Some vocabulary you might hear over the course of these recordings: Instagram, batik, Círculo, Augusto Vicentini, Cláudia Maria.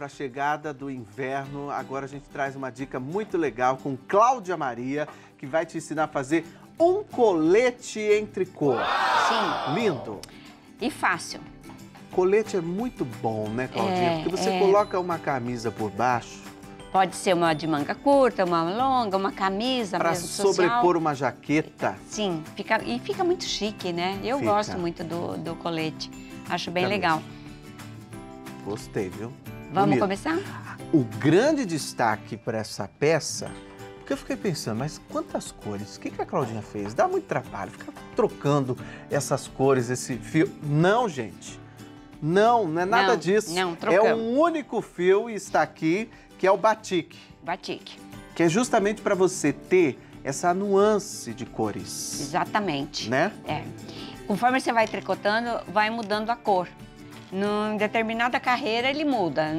para a chegada do inverno, agora a gente traz uma dica muito legal com Cláudia Maria, que vai te ensinar a fazer um colete em tricô. Sim. Lindo. E fácil. Colete é muito bom, né, Claudinha? Porque você coloca uma camisa por baixo. Pode ser uma de manga curta, uma longa, uma camisa pra mesmo social. Para sobrepor uma jaqueta. Sim, fica muito chique, né? Eu gosto muito do colete, acho bem legal. Gostei, viu? Vamos começar? O grande destaque para essa peça, porque eu fiquei pensando, mas quantas cores? O que a Claudinha fez? Dá muito trabalho, fica trocando essas cores, esse fio. Não, gente. Não é nada disso. Não, trocamos. É um único fio e está aqui, que é o batik. Batik. Que é justamente para você ter essa nuance de cores. Exatamente. Né? É. Conforme você vai tricotando, vai mudando a cor. Em determinada carreira ele muda.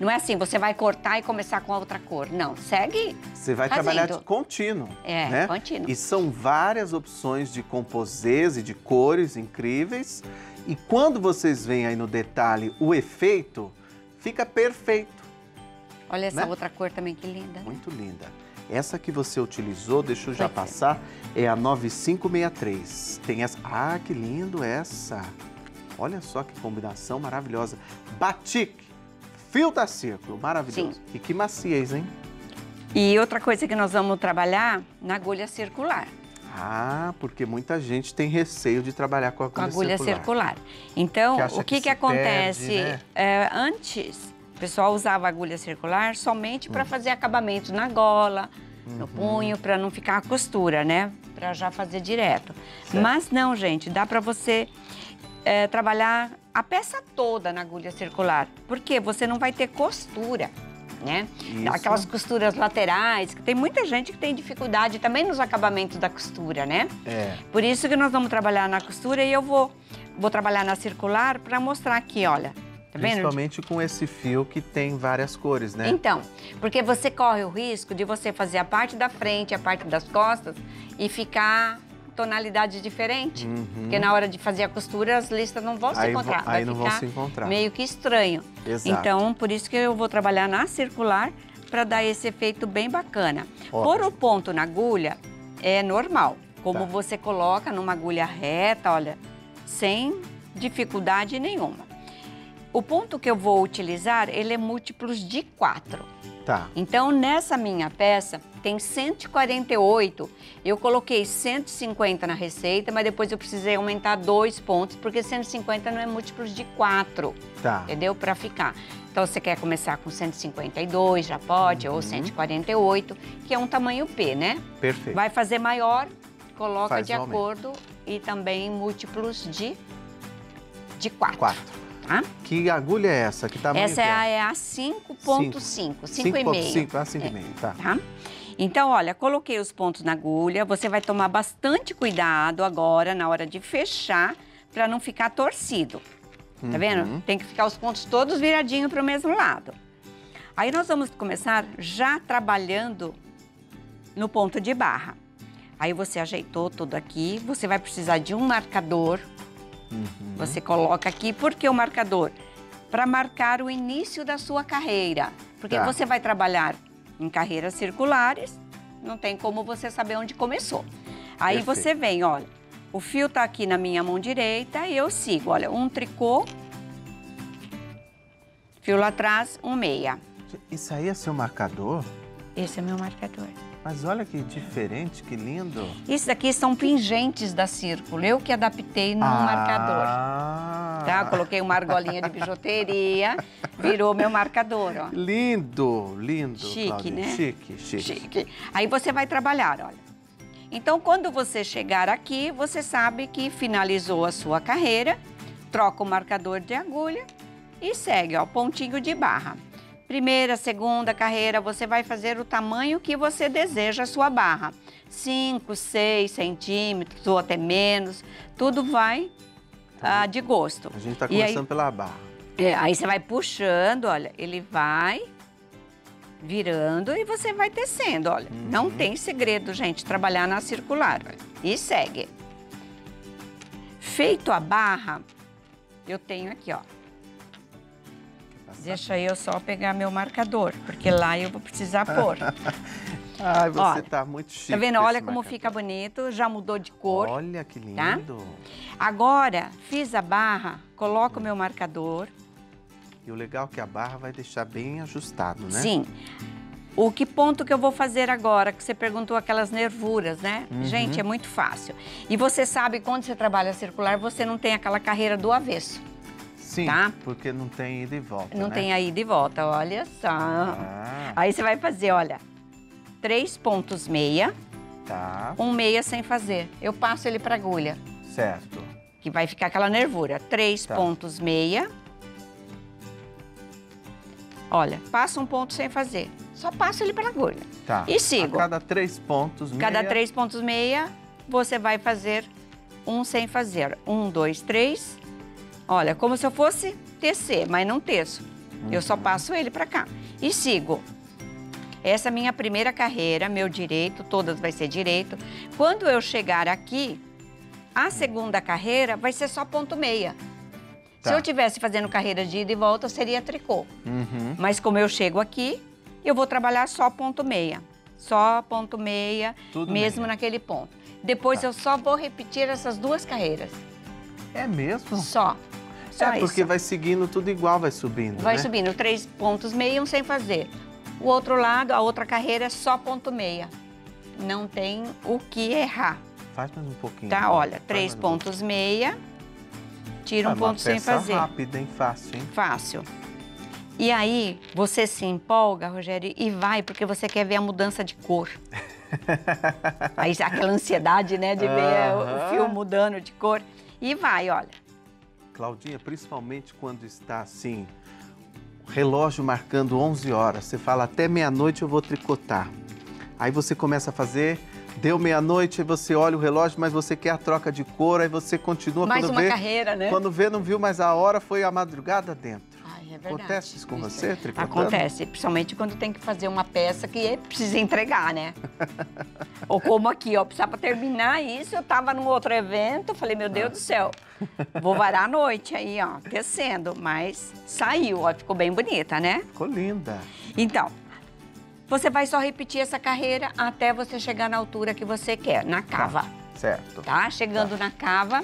Não é assim, você vai cortar e começar com a outra cor. Não, segue. Você vai trabalhar de contínuo. É, né? Contínuo. E são várias opções de composês e de cores incríveis. E quando vocês veem aí no detalhe o efeito, fica perfeito. Olha essa outra cor também, que linda. Muito linda. Essa que você utilizou, deixa eu já passar, é a 9563. Tem essa. Ah, que lindo essa. Olha só que combinação maravilhosa. Batik, fio da Círculo, maravilhoso. Sim. E que maciez, hein? E outra coisa que nós vamos trabalhar na agulha circular. Ah, porque muita gente tem receio de trabalhar com a agulha circular. Então, o que acontece? Perde, né? Antes, o pessoal usava agulha circular somente para fazer acabamento na gola, no punho, para não ficar a costura, né? Para já fazer direto. Certo. Mas não, gente, dá para você trabalhar a peça toda na agulha circular, porque você não vai ter costura. Né? Aquelas costuras laterais, que tem muita gente que tem dificuldade também nos acabamentos da costura, né? É. Por isso que nós vamos trabalhar na costura e eu vou trabalhar na circular para mostrar aqui, olha. Tá vendo? Principalmente com esse fio que tem várias cores, né? Então, porque você corre o risco de você fazer a parte da frente, a parte das costas e ficar tonalidade diferente. Porque na hora de fazer a costura, as listas não vão se encontrar. Aí não vão se encontrar. Meio que estranho. Exato. Então, por isso que eu vou trabalhar na circular, para dar esse efeito bem bacana. Pôr o ponto na agulha é normal. Como você coloca numa agulha reta, olha, sem dificuldade nenhuma. O ponto que eu vou utilizar, ele é múltiplos de 4. Tá. Então, nessa minha peça, tem 148. Eu coloquei 150 na receita, mas depois eu precisei aumentar 2 pontos, porque 150 não é múltiplos de 4, entendeu? Para ficar. Então, você quer começar com 152, já pode, ou 148, que é um tamanho P, né? Perfeito. Vai fazer maior, coloca de acordo e também múltiplos de 4. 4. Ah? Que agulha é essa? Que tamanho essa é a 5.5, 5,5. 5.5, a 5,5, tá. Então, olha, coloquei os pontos na agulha. Você vai tomar bastante cuidado agora na hora de fechar, para não ficar torcido. Tá vendo? Tem que ficar os pontos todos viradinhos para o mesmo lado. Aí nós vamos começar já trabalhando no ponto de barra. Aí você ajeitou tudo aqui. Você vai precisar de um marcador. Você coloca aqui, porque o marcador? Para marcar o início da sua carreira. Porque você vai trabalhar em carreiras circulares, não tem como você saber onde começou. Aí você vem, olha, o fio tá aqui na minha mão direita e eu sigo, olha, um tricô, fio lá atrás, um meia. Isso aí é seu marcador? Esse é meu marcador. Mas olha que diferente, que lindo. Isso daqui são pingentes da Círculo, eu que adaptei no marcador. Tá? Coloquei uma argolinha de bijuteria, virou meu marcador, ó. Lindo, lindo, chique, Claudia. Né? Chique, chique, chique. Aí você vai trabalhar, olha. Então, quando você chegar aqui, você sabe que finalizou a sua carreira, troca o marcador de agulha e segue, ó, pontinho de barra. Primeira, segunda carreira, você vai fazer o tamanho que você deseja a sua barra. 5, 6 centímetros ou até menos, tudo vai de gosto. A gente tá começando aí, pela barra. Aí você vai puxando, olha, ele vai virando e você vai tecendo, olha. Não tem segredo, gente, trabalhar na circular. E segue. Feito a barra, eu tenho aqui, ó. Deixa eu só pegar meu marcador, porque lá eu vou precisar pôr. Ai, você olha, tá muito chique. Tá vendo? Olha como marcador fica bonito, já mudou de cor. Olha que lindo. Tá? Agora, fiz a barra, coloco o meu marcador. E o legal é que a barra vai deixar bem ajustado, né? Sim. O que ponto que eu vou fazer agora? Que você perguntou aquelas nervuras, né? Uhum. Gente, é muito fácil. E você sabe, quando você trabalha circular, você não tem aquela carreira do avesso. Sim, tá? Porque não tem ida e volta, não, né? Tem a ida e volta, olha só. Ah. Aí você vai fazer, olha, 3 pontos meia, tá. Um meia sem fazer. Eu passo ele pra agulha. Certo. Que vai ficar aquela nervura. 3 pontos meia. Olha, passa um ponto sem fazer. Só passo ele pela agulha. Tá. E sigo. A cada 3 pontos meia... Cada 3 pontos meia, você vai fazer um sem fazer. 1, 2, 3. Olha, como se eu fosse tecer, mas não teço. Uhum. Eu só passo ele pra cá. E sigo. Essa é a minha primeira carreira, meu direito, todas vai ser direito. Quando eu chegar aqui, a segunda carreira vai ser só ponto meia. Tá. Se eu estivesse fazendo carreira de ida e volta, seria tricô. Uhum. Mas como eu chego aqui, eu vou trabalhar só ponto meia. Só ponto meia, tudo mesmo meia naquele ponto. Depois tá, eu só vou repetir essas 2 carreiras. É mesmo? Só. Só é, porque isso vai seguindo tudo igual, vai subindo, vai, né? Subindo, 3 pontos meia, um sem fazer. O outro lado, a outra carreira é só ponto meia. Não tem o que errar. Faz mais um pouquinho. Tá, né? Olha, 3 pontos meia... Tira um ponto sem fazer. Rápido, hein? Fácil, hein? Fácil. E aí, você se empolga, Rogério, e vai, porque você quer ver a mudança de cor. Aí, aquela ansiedade, né, de ver o fio mudando de cor. E vai, olha. Claudinha, principalmente quando está assim, o relógio marcando 11 horas, você fala, até meia-noite eu vou tricotar. Aí você começa a fazer... Deu meia-noite, você olha o relógio, mas você quer a troca de cor, aí você continua. Mais uma carreira, né? Quando vê, não viu mais a hora, foi a madrugada dentro. Ai, é verdade. Acontece isso com você, tricotando? Acontece, principalmente quando tem que fazer uma peça que precisa entregar, né? Ou como aqui, ó, precisava terminar isso, eu tava num outro evento, falei, meu Deus do céu, vou varar a noite aí, ó, tecendo, mas saiu, ó, ficou bem bonita, né? Ficou linda. Então... Você vai só repetir essa carreira até você chegar na altura que você quer, na cava. Tá, certo. Tá? Chegando na cava,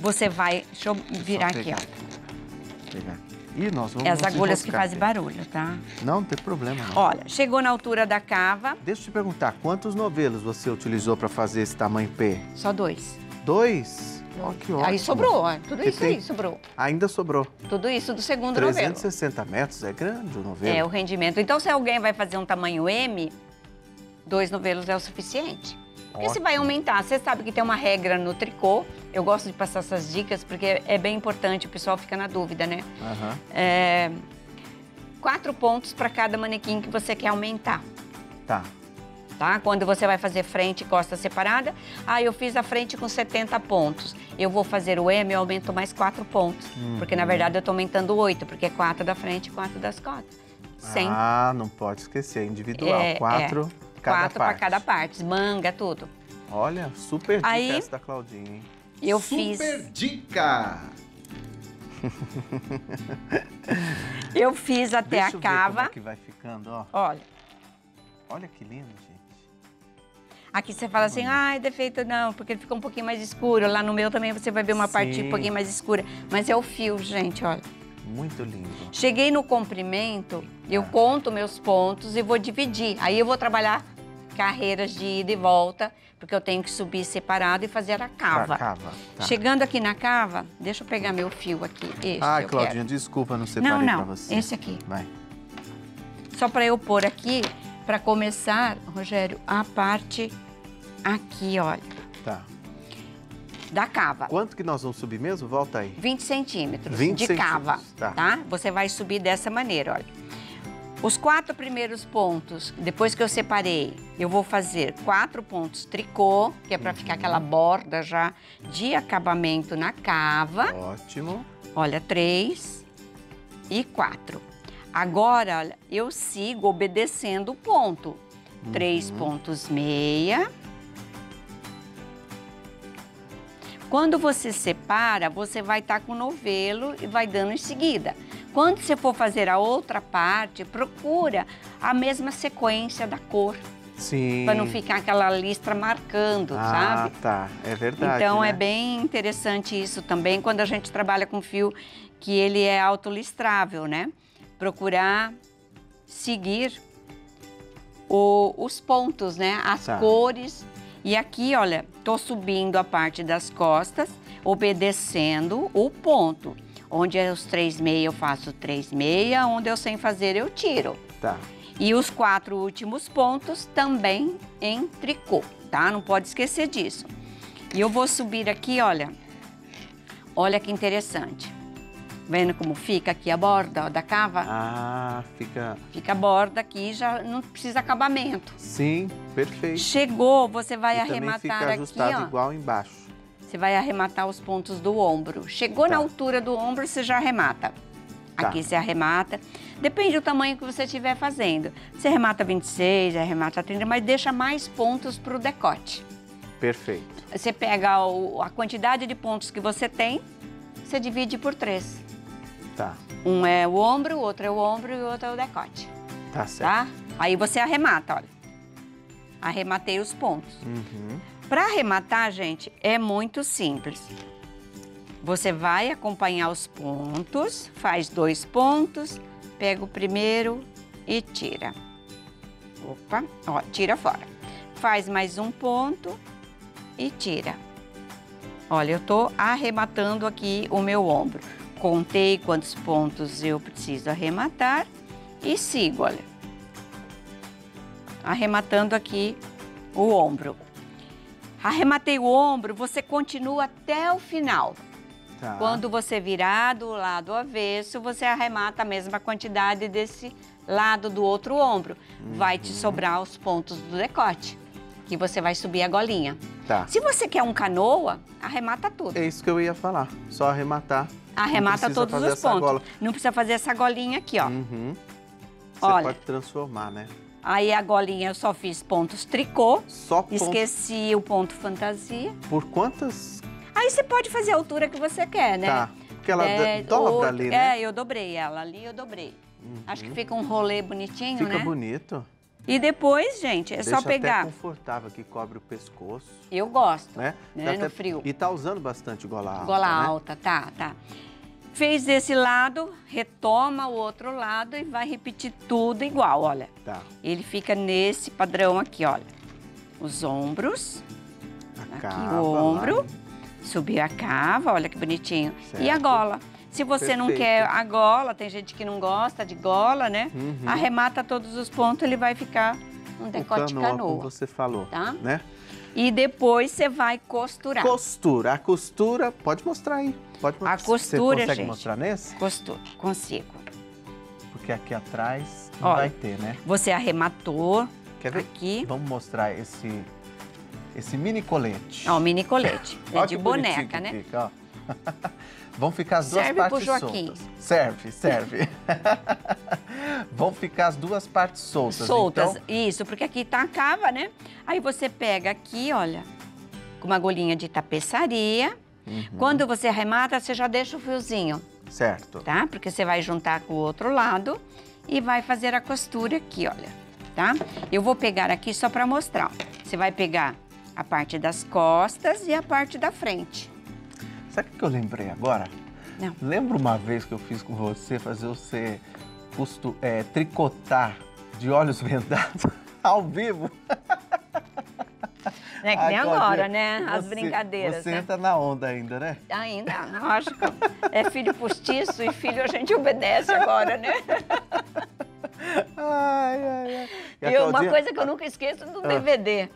você vai... Deixa eu virar aqui, ó. Pegar. E nós vamos... É as agulhas que fazem barulho, tá? Não, não tem problema, não. Olha, chegou na altura da cava... Deixa eu te perguntar, quantos novelos você utilizou para fazer esse tamanho P? Só 2. 2? Ó, que ótimo. Aí sobrou, ó. Tudo isso aí sobrou. Ainda sobrou. Tudo isso do segundo novelo. 360 metros é grande o novelo. É, o rendimento. Então, se alguém vai fazer um tamanho M, 2 novelos é o suficiente. Porque se vai aumentar, você sabe que tem uma regra no tricô, eu gosto de passar essas dicas porque é bem importante, o pessoal fica na dúvida, né? Uhum. É, 4 pontos para cada manequim que você quer aumentar. Tá. Tá? Quando você vai fazer frente e costa separada, ah, eu fiz a frente com 70 pontos. Eu vou fazer o M, eu aumento mais 4 pontos. Porque, na verdade, eu tô aumentando 8, porque é 4 da frente e 4 das costas. 100. Ah, não pode esquecer, é individual. 4 para cada parte. Manga, tudo. Olha, super dica aí, essa da Claudinha, hein? Eu fiz... Super dica! Eu fiz até a cava. Como é que vai ficando, ó. Olha. Olha que lindo, gente. Aqui você fala assim, ai, defeito não, porque fica um pouquinho mais escuro. Lá no meu também você vai ver uma parte um pouquinho mais escura. Mas é o fio, gente, olha. Muito lindo. Cheguei no comprimento, eu conto meus pontos e vou dividir. Aí eu vou trabalhar carreiras de ida e volta, porque eu tenho que subir separado e fazer a cava. A cava, tá. Chegando aqui na cava, deixa eu pegar meu fio aqui. Este eu Claudinha, quero. Desculpa, não separei pra você. Não, esse aqui. Vai. Só pra eu pôr aqui, pra começar, Rogério, a parte... Aqui, olha. Tá. Da cava. Quanto que nós vamos subir mesmo? Volta aí. 20 centímetros 20 de centímetros. Cava, tá? Você vai subir dessa maneira, olha. Os 4 primeiros pontos, depois que eu separei, eu vou fazer 4 pontos tricô, que é pra ficar aquela borda já de acabamento na cava. Ótimo. Olha, 3 e 4. Agora, olha, eu sigo obedecendo o ponto. 3 pontos meia... Quando você separa, você vai estar com o novelo e vai dando em seguida. Quando você for fazer a outra parte, procura a mesma sequência da cor. Sim. Para não ficar aquela listra marcando, sabe? Ah, tá. É verdade. Então, né? É bem interessante isso também, quando a gente trabalha com fio que ele é autolistrável, né? Procurar seguir os pontos, né? As cores. E aqui, olha, tô subindo a parte das costas, obedecendo o ponto. Onde é os 3,5, eu faço 3,5. Onde eu sem fazer, eu tiro. Tá. E os 4 últimos pontos também em tricô, tá? Não pode esquecer disso. E eu vou subir aqui, olha. Olha que interessante. Vendo como fica aqui a borda, ó, da cava? Ah, fica... Fica a borda aqui, já não precisa acabamento. Sim, perfeito. Chegou, você vai arrematar aqui, ó. Também fica ajustado igual embaixo. Você vai arrematar os pontos do ombro. Chegou na altura do ombro, você já arremata. Aqui você arremata. Depende do tamanho que você estiver fazendo. Você arremata 26, arremata 30, mas deixa mais pontos para o decote. Perfeito. Você pega a quantidade de pontos que você tem, você divide por 3. Tá. Um é o ombro, o outro é o ombro e o outro é o decote. Tá certo. Tá? Aí você arremata, olha. Arrematei os pontos. Uhum. Para arrematar, gente, é muito simples. Você vai acompanhar os pontos, faz 2 pontos, pega o primeiro e tira. Opa, ó, tira fora. Faz mais um ponto e tira. Olha, eu tô arrematando aqui o meu ombro. Contei quantos pontos eu preciso arrematar e sigo, olha. Arrematando aqui o ombro. Arrematei o ombro, você continua até o final. Tá. Quando você virar do lado avesso, você arremata a mesma quantidade desse lado do outro ombro. Uhum. Vai te sobrar os pontos do decote, que você vai subir a golinha. Tá. Se você quer um canoa, arremata tudo. É isso que eu ia falar, só arrematar. Arremata todos os pontos. Gola. Não precisa fazer essa golinha aqui, ó. Uhum. Você pode transformar, né? Aí a golinha eu só fiz pontos tricô, esqueci o ponto fantasia. Por quantas... Aí você pode fazer a altura que você quer, né? Tá, porque ela dobra ali, né? É, eu dobrei ela ali, eu dobrei. Uhum. Acho que fica um rolê bonitinho, né? Fica bonito. E depois, gente, é só pegar... Deixa até confortável, que cobre o pescoço. Eu gosto, né? No frio. E tá usando bastante gola alta, tá. Fez esse lado, retoma o outro lado e vai repetir tudo igual, olha. Tá. Ele fica nesse padrão aqui, olha. Os ombros. Aqui o ombro. Subir a cava, olha que bonitinho. Certo. E a gola. Se você não quer a gola, tem gente que não gosta de gola, né? Uhum. Arremata todos os pontos, ele vai ficar um decote canoa. Como você falou, tá? Né? E depois você vai costurar. Costura. A costura, pode mostrar aí. Pode mostrar. A costura, você consegue mostrar nesse? Costura, consigo. Porque aqui atrás não vai ter, né? Você arrematou. Quer ver? Aqui. Vamos mostrar esse... Esse mini colete. Ó, o mini colete. É de boneca, né? Fica, ó. Vão ficar as duas partes soltas. Serve. Vão ficar as duas partes soltas. Soltas, então... isso, porque aqui tá a cava, né? Aí você pega aqui, olha, com uma agulhinha de tapeçaria. Uhum. Quando você arremata, você já deixa o fiozinho. Certo. Tá? Porque você vai juntar com o outro lado e vai fazer a costura aqui, olha. Tá? Eu vou pegar aqui só pra mostrar. Você vai pegar... A parte das costas e a parte da frente. Sabe o que eu lembrei agora? Não. Lembra uma vez que eu fiz com você, fazer você tricotar de olhos vendados ao vivo? Não é que nem agora, né? As brincadeiras. Você entra na onda ainda, né? Ainda, lógico. É filho postiço e filho a gente obedece agora, né? E uma coisa que eu nunca esqueço do DVD.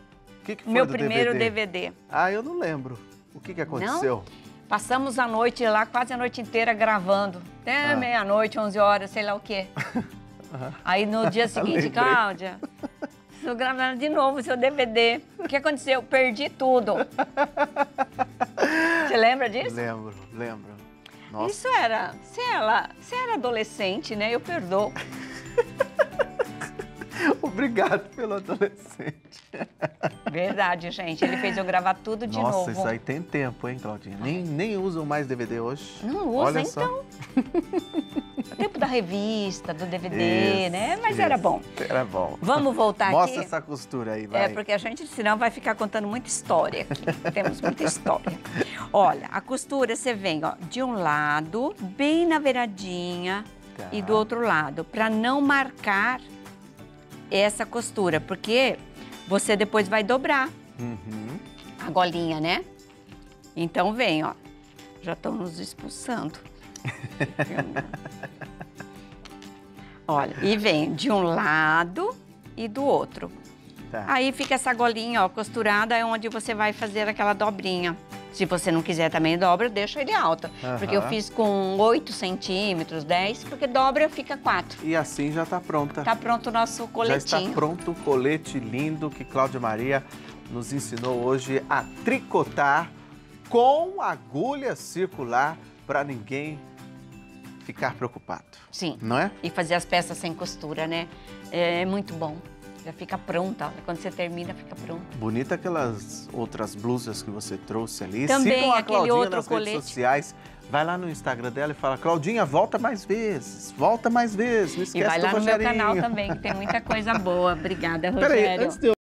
Que foi meu primeiro DVD. Ah, eu não lembro. O que aconteceu? Não? Passamos a noite lá, quase a noite inteira gravando. Até meia-noite, 11 horas, sei lá o quê. Aí no dia seguinte, Cláudia, estou gravando de novo o seu DVD. O que aconteceu? Perdi tudo. Você lembra disso? Lembro. Nossa. Isso era... Você era adolescente, né? Eu perdoo. O Obrigado pelo adolescente. Verdade, gente. Ele fez eu gravar tudo de novo. Nossa, isso aí tem tempo, hein, Claudinha? Nem usam mais DVD hoje. Não usa, então. O tempo da revista, do DVD, isso, né? Mas isso, era bom. Era bom. Vamos voltar. Mostra aqui. Mostra essa costura aí, vai. É, porque a gente, senão, vai ficar contando muita história aqui. Temos muita história. Olha, a costura, você vem, ó, de um lado, bem na beiradinha, tá, e do outro lado, pra não marcar essa costura, porque você depois vai dobrar, uhum, a golinha, né? Então vem, ó, já estão nos expulsando. Olha, e vem de um lado e do outro. Tá. Aí fica essa golinha, ó, costurada, é onde você vai fazer aquela dobrinha. Se você não quiser também dobra, deixa ele alto. Uhum. Porque eu fiz com 8 centímetros, 10, porque dobra fica 4. E assim já tá pronta. Tá pronto o nosso coletinho. Já está pronto o colete lindo que Cláudia Maria nos ensinou hoje a tricotar com agulha circular para ninguém ficar preocupado. Sim. Não é? E fazer as peças sem costura, né? É muito bom. Já fica pronta, quando você termina, fica pronta. Bonita aquelas outras blusas que você trouxe ali. Também, sigam a Claudinha outro nas colete. Redes sociais. Vai lá no Instagram dela e fala, Claudinha, volta mais vezes, volta mais vezes. Não esquece do Rogerinho. E vai lá no meu canal também, que tem muita coisa boa. Obrigada, Rogério. Peraí, antes de eu...